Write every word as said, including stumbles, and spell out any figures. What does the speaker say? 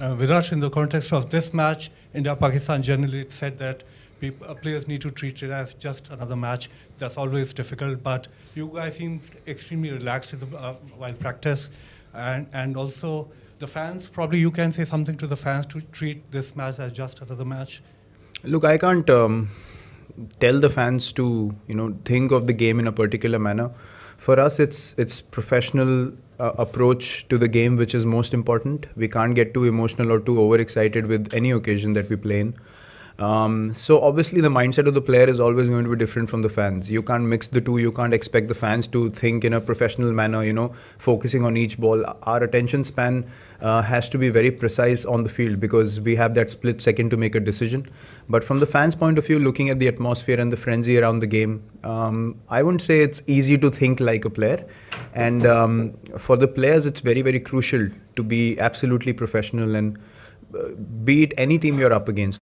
Uh, Virat, in the context of this match, India-Pakistan generally said that people, uh, players need to treat it as just another match. That's always difficult, but you guys seem extremely relaxed in the, uh, while practice. And, and also the fans, probably you can say something to the fans to treat this match as just another match. Look, I can't um, tell the fans to, you know, think of the game in a particular manner. For us, it's it's professional uh, approach to the game which is most important. We can't get too emotional or too overexcited with any occasion that we play in. Um, so obviously the mindset of the player is always going to be different from the fans. You can't mix the two. You can't expect the fans to think in a professional manner, you know, focusing on each ball. Our attention span uh, has to be very precise on the field because we have that split second to make a decision. But from the fans' point of view, looking at the atmosphere and the frenzy around the game, um, I wouldn't say it's easy to think like a player. And um, for the players, it's very, very crucial to be absolutely professional and uh, beat any team you're up against.